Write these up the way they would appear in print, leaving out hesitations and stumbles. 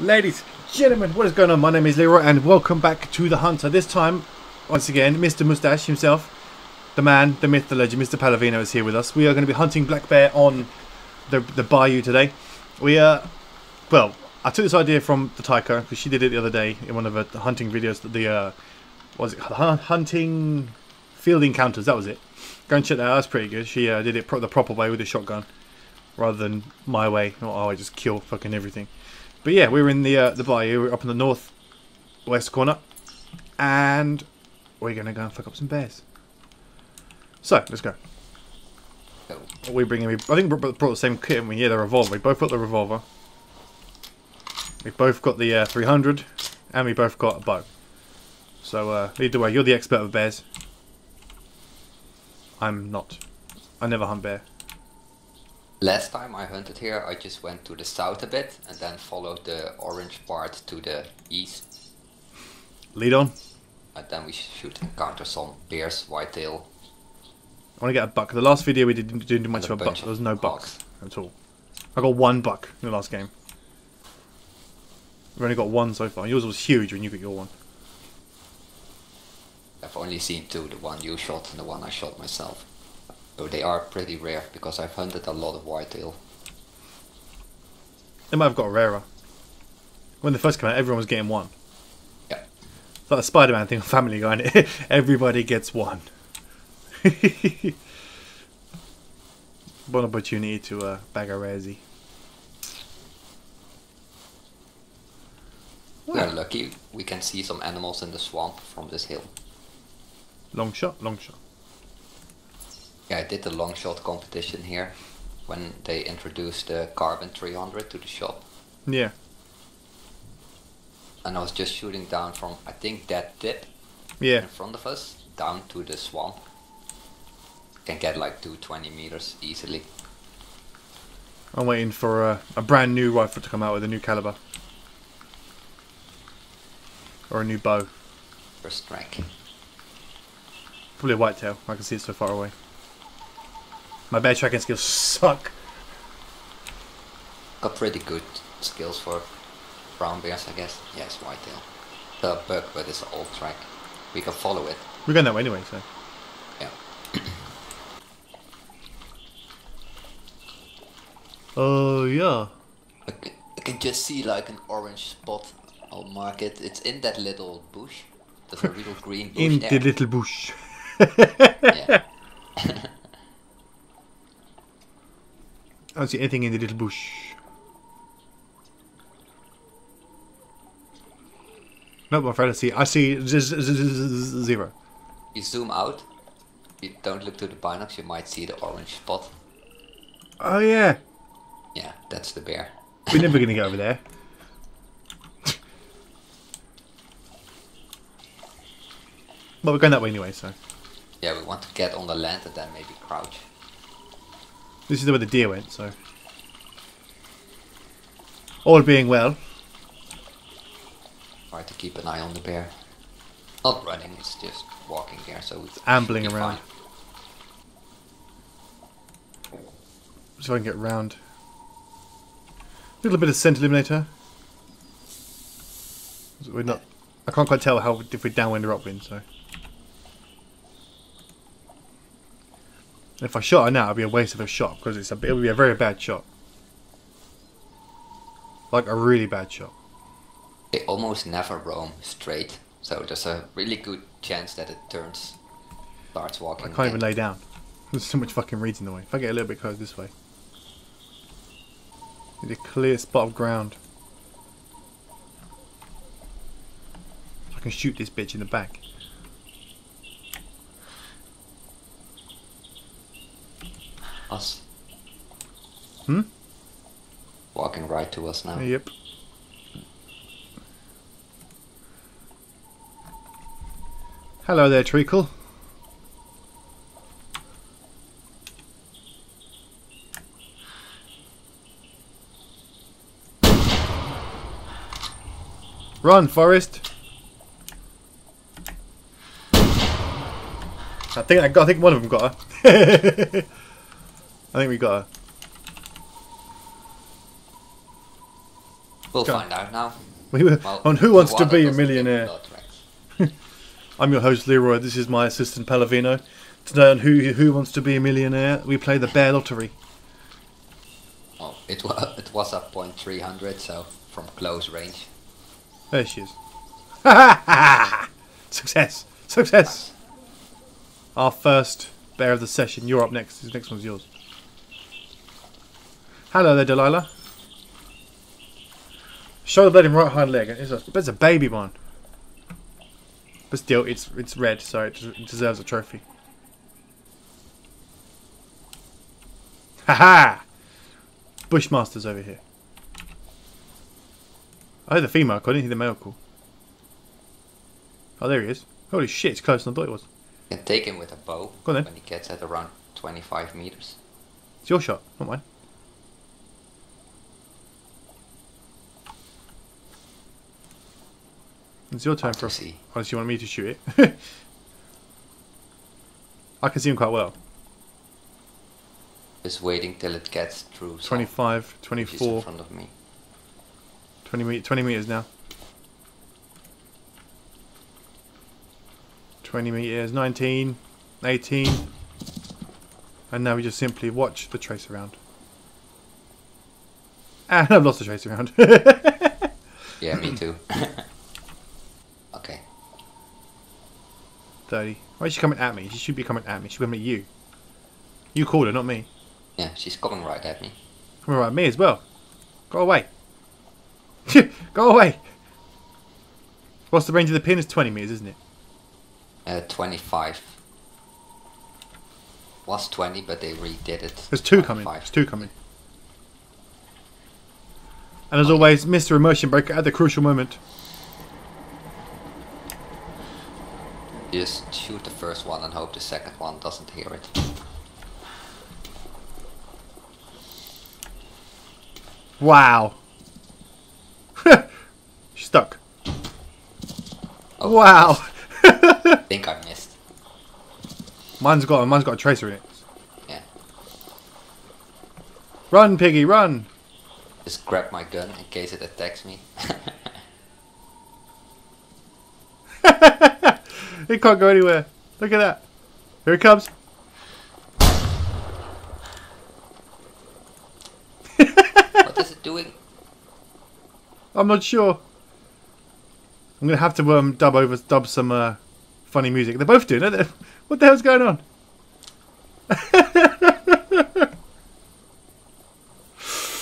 Ladies, gentlemen, what is going on? My name is Leroy and welcome back to The Hunter. This time, once again, Mr. Mustache himself, the man, the myth, the legend, Mr. Palavino is here with us. We are going to be hunting black bear on the bayou today. We are, well, I took this idea from the Tyco because she did it the other day in one of her hunting videos, the, what was it, hunting field encounters, that was it. Go and check that out, that's pretty good. She did it the proper way with a shotgun rather than my way, not I just kill fucking everything. But yeah, we were in the bayou, we were up in the northwest corner, and we're going to go and fuck up some bears. So, let's go. We bring in, I think we brought the same kit, and we had the revolver. We both got the revolver. We both got the 300, and we both got a bow. So, lead the way. You're the expert of bears. I'm not. I never hunt bear. Last time I hunted here, I just went to the south a bit and then followed the orange part to the east. Lead on. And then we should encounter some bears, whitetail. I want to get a buck. The last video we didn't do much of a buck. There was no bucks at all. I got one buck in the last game. We've only got one so far. Yours was huge when you got your one. I've only seen two, the one you shot and the one I shot myself. So they are pretty rare because I've hunted a lot of whitetail. They might have got rarer. When they first came out, everyone was getting one. Yeah. It's like the Spider-Man thing on Family Guy, isn't it? Everybody gets one. One opportunity to bag a raresy. We're lucky we can see some animals in the swamp from this hill. Long shot, long shot. Yeah, I did the long shot competition here when they introduced the Carbon 300 to the shop. Yeah. And I was just shooting down from, I think, that tip in front of us down to the swamp. Can get like 220 meters easily. I'm waiting for a brand new rifle to come out with a new caliber. Or a new bow. First strike. Probably a whitetail, I can see it so far away. My bear tracking skills suck. Got pretty good skills for brown bears, I guess. Yes, whitetail. The buck, but it's an old track. We can follow it. We're going that way anyway, so. Yeah. Oh, yeah. I can just see like an orange spot. I'll mark it. It's in that little bush. There's a little green bush in there. In the little bush. Yeah. I don't see anything in the little bush. Nope, my friend, I see zero. You zoom out, you don't look to the binocs, you might see the orange spot. Oh yeah. Yeah, that's the bear. We're never gonna go over there. But we're going that way anyway, so. Yeah, we want to get on the land and then maybe crouch. This is where the deer went, so. All being well. Try to keep an eye on the bear. Not running, it's just walking there, so it's ambling around. Fine. So I can get round. A little bit of scent eliminator. We're not. I can't quite tell how if we're downwind or upwind, so. If I shot her now, it would be a waste of a shot because it's it would be a very bad shot. Like a really bad shot. They almost never roam straight, so there's a really good chance that it turns, starts walking. I can't even lay down. There's so much fucking reeds in the way. If I get a little bit closer this way. Need a clear spot of ground. I can shoot this bitch in the back. Us. Hmm? Walking right to us now. Yep. Hello there, Treacle. Run, Forest. I think one of them got her. I think we got her. We'll find out now. On Who Wants to Be a Millionaire. I'm your host Leroy, this is my assistant Palavino. Today on Who Wants to Be a Millionaire, we play the Bear Lottery. Oh, it was at point 300, so from close range. There she is. Success! Success! Our first bear of the session. You're up next. This next one's yours. Hello there, Delilah. Show the blood in right hind leg. It's a baby one. But still, it's red, so it deserves a trophy. Haha! Bushmaster's over here. Oh, the female call. I didn't hear the male call. Oh, there he is. Holy shit, it's closer than I thought it was. You can take him with a bow when he gets at around 25 meters. It's your shot, not mine. It's your turn for a... Unless you want me to shoot it. I can see him quite well. Just waiting till it gets through. 25, 24. In front of me. 20 meters now. 20 meters, 19, 18. And now we just simply watch the trace around. And I've lost the trace around. Yeah, me too. Okay. 30. Why is she coming at me? She should be coming at me. She's coming at you. You called her, not me. Yeah, she's coming right at me. Coming right at me as well. Go away. Go away. What's the range of the pin? It's 20 meters, isn't it? 25. Was 20, but they redid it. There's two coming. There's two coming. And as always, Mr. Immersion Breaker at the crucial moment. You just shoot the first one and hope the second one doesn't hear it. Wow. She's stuck. Oh, wow. I think I missed. Mine's got a tracer in it. Yeah. Run, piggy, run! Just grab my gun in case it attacks me. It can't go anywhere. Look at that. Here it comes. What is it doing? I'm not sure. I'm gonna have to dub some funny music. They're both doing it. What the hell's going on?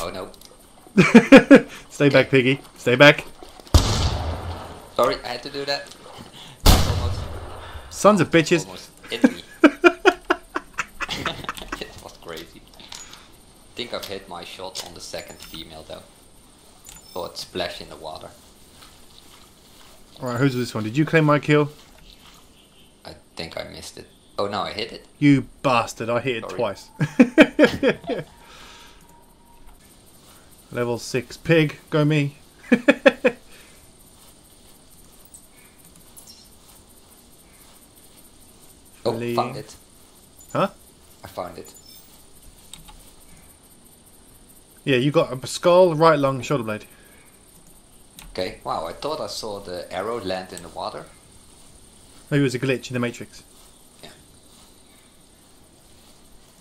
Oh no! Stay back, piggy. Stay back. Sorry, I had to do that. Almost. Sons of bitches. Almost hit me. It was crazy. I think I've hit my shot on the second female though. Oh, it splashed in the water. All right, who's this one? Did you claim my kill? I think I missed it. Oh no, I hit it. You bastard, I hit it twice. Level 6 pig, go me. Oh, found it. Huh? I found it. Yeah, you got a skull, right lung, shoulder blade. Okay, wow, I thought I saw the arrow land in the water. Maybe it was a glitch in the Matrix.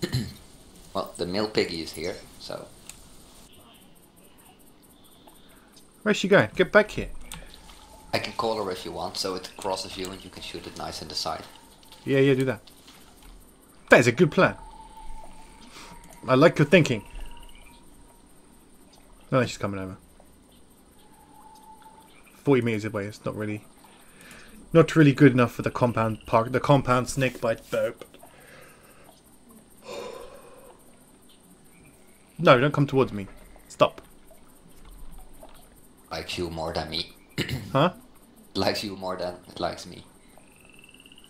Yeah. Well, the male piggy is here, so... Where's she going? Get back here. I can call her if you want, so it crosses you and you can shoot it nice in the side. Yeah, yeah, do that. That is a good plan. I like your thinking. No, she's coming over. 40 meters away. It's not really good enough for the compound park. The compound snake bite burp. No, don't come towards me. Stop. Likes you more than me. Huh? Likes you more than it likes me.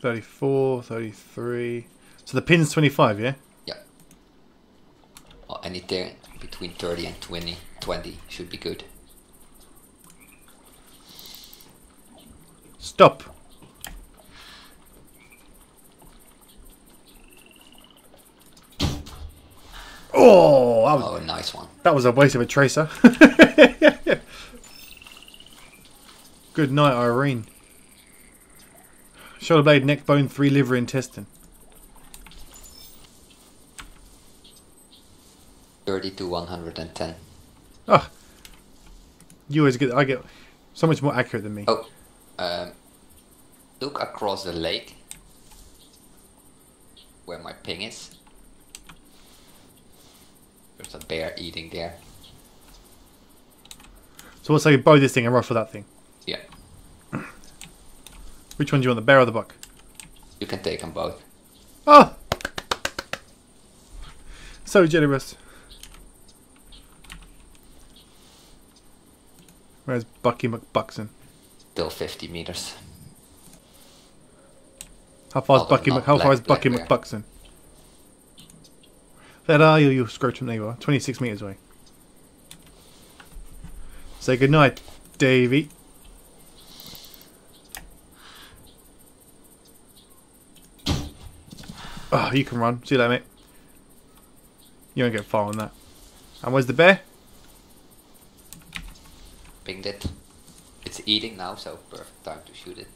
34, 33. So the pin's 25, yeah? Yeah. Well, anything between 30 and 20 should be good. Stop. Oh, nice one. That was a waste of a tracer. Good night, Irene. Shoulder blade, neck bone, 3 liver, intestine. 30 to 110. Oh, you always get. I get so much more accurate than me. Oh, look across the lake where my ping is. There's a bear eating there. So we'll say bow this thing and rifle that thing. Yeah. Which one do you want, the bear or the buck? You can take them both. Oh! So generous. Where's Bucky McBuckson? Still 50 meters. How far is Bucky? How far is Bucky McBuckson? That are you scrotum? There you are. 26 meters away. Say good night, Davey. Oh, you can run. See you later, mate. You won't get far on that. And where's the bear? Pinged it. It's eating now, so perfect time to shoot it.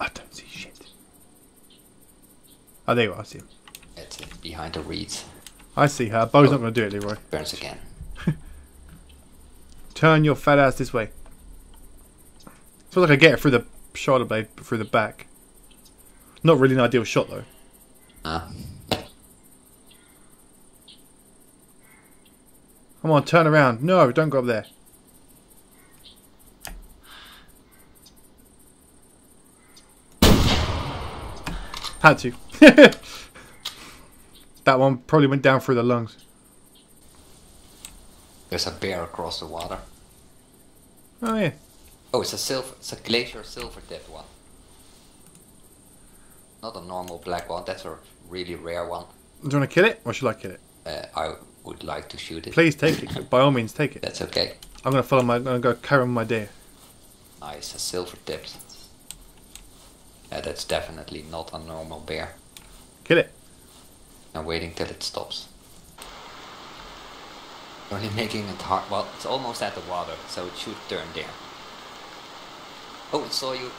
I don't see shit. Oh, there you are, I see him. It's behind the reeds. I see her. Bow's not going to do it, Leroy. Burns again. Turn your fat ass this way. It's like I get it through the shoulder blade, through the back. Not really an ideal shot, though. Come on, turn around. No, don't go up there. Had to. That one probably went down through the lungs. There's a bear across the water. Oh yeah. Oh, it's a glacier silvertip one. Not a normal black one. That's a really rare one. Do you want to kill it, or should I kill it? I would like to shoot it. Please take it. By all means, take it. That's okay. I'm gonna follow my. I'm gonna go carry my deer. Nice, a silvertip. That's definitely not a normal bear. Kill it. I'm waiting till it stops. Only making it hard. Well, it's almost at the water, so it should turn there. Oh, it saw you.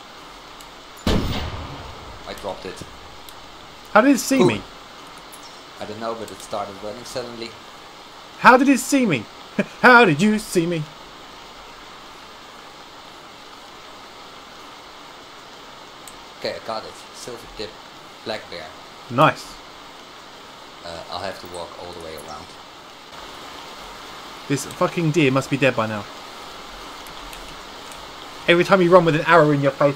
I dropped it. How did it see me? I don't know, but it started running suddenly. How did it see me? How did you see me? Okay, I got it. Silver tip, black bear. Nice. I'll have to walk all the way around. This fucking deer must be dead by now. Every time you run with an arrow in your face,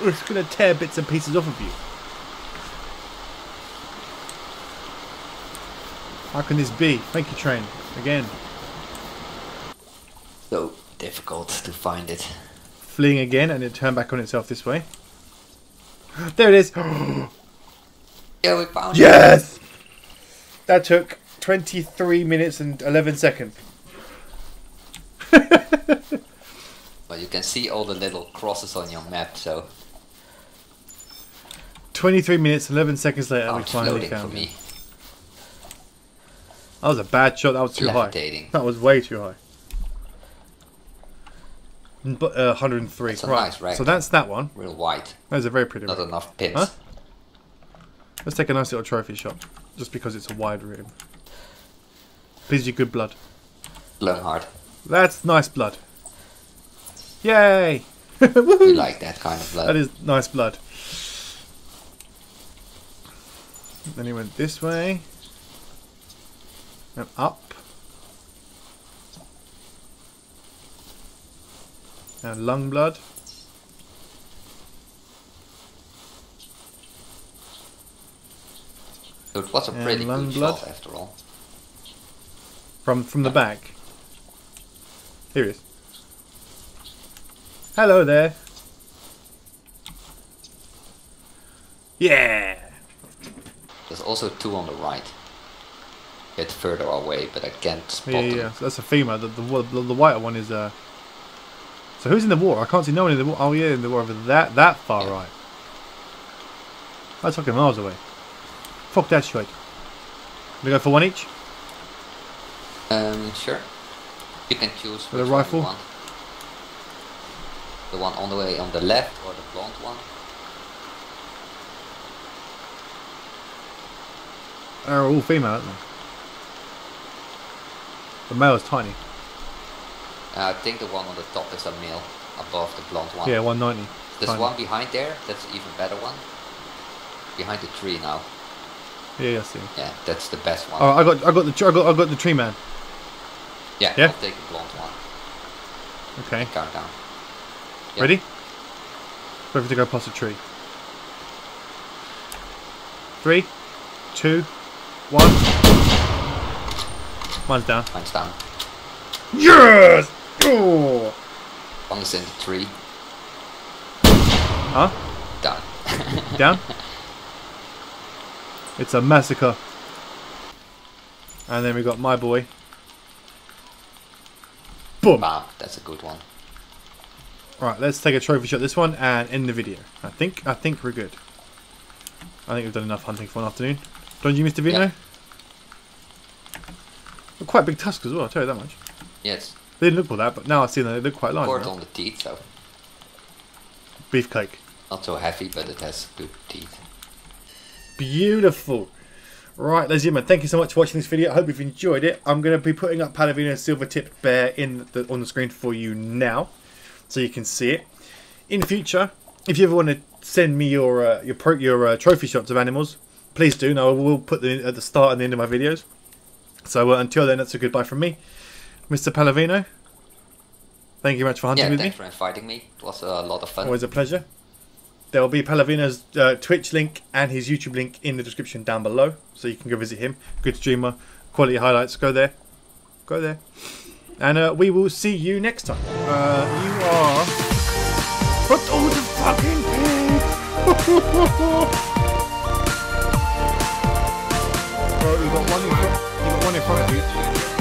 it's gonna tear bits and pieces off of you. How can this be? Thank you, train. Again. So difficult to find it. Fleeing again, and it turned back on itself this way. There it is. Yeah, we found it. Yes! That took 23 minutes and 11 seconds. Well, you can see all the little crosses on your map, so... 23 minutes, 11 seconds later, we finally found it. That was a bad shot. That was too high. That was way too high. But 103. That's right. Nice, right. So that's that one. Real white. That's a very pretty. Not rim. Enough pins. Huh? Let's take a nice little trophy shot, just because it's a wide room. Please, your good blood. Blown hard. That's nice blood. Yay! We like that kind of blood. That is nice blood. Then he went this way and up. And lung blood. It was a pretty good shot after all. From the back. Here it is. Hello there. Yeah. There's also 2 on the right. A bit further away, but I can't spot them. Yeah, so that's a female. The whiter one is a. So who's in the water? I can't see no one in the water. Oh yeah, in the water that far right. That's fucking miles away. Fuck that shit. We go for one each. Sure. You can choose with a rifle. the one on the way on the left or the blonde one? They're all female, aren't they? The male is tiny. I think the one on the top is a male above the blonde one. Yeah, 190. This tiny one behind there, that's an even better one. Behind the tree now. Yeah, I see. Yeah, that's the best one. Oh, I got the tree man. Yeah, yeah? I'll take the blonde one. Okay. Countdown. Yep. Ready? Ready to go past the tree. 3, 2, 1. Mine's down. Mine's down. Yes! Oh! One is in the tree. Huh? Down. Down? It's a massacre. And then we got my boy. Boom! Wow, that's a good one. Alright, let's take a trophy shot this one and end the video. I think we're good. I think we've done enough hunting for an afternoon. Don't you, Mr. Vino? Yeah. They're quite big tusks as well, I'll tell you that much. Yes. They didn't look all that, but now I see them, they look quite large. Right? On the teeth, though. Beefcake. Not so heavy, but it has good teeth. Beautiful. Right, Lesiuma, thank you so much for watching this video. I hope you've enjoyed it. I'm going to be putting up Palavino Silver Tipped Bear on the screen for you now, so you can see it. In future, if you ever want to send me your trophy shots of animals, please do. Now I will put them at the start and the end of my videos. So until then, that's a goodbye from me, Mr. Palavino. Thank you very much for hunting with me. Yeah, thanks for inviting me. It was a lot of fun. Always a pleasure. There will be Palavino's Twitch link and his YouTube link in the description down below, so you can go visit him. Good streamer, quality highlights. Go there, go there, and we will see you next time. You are. What all the fucking pigs! Right, you got one in front of you.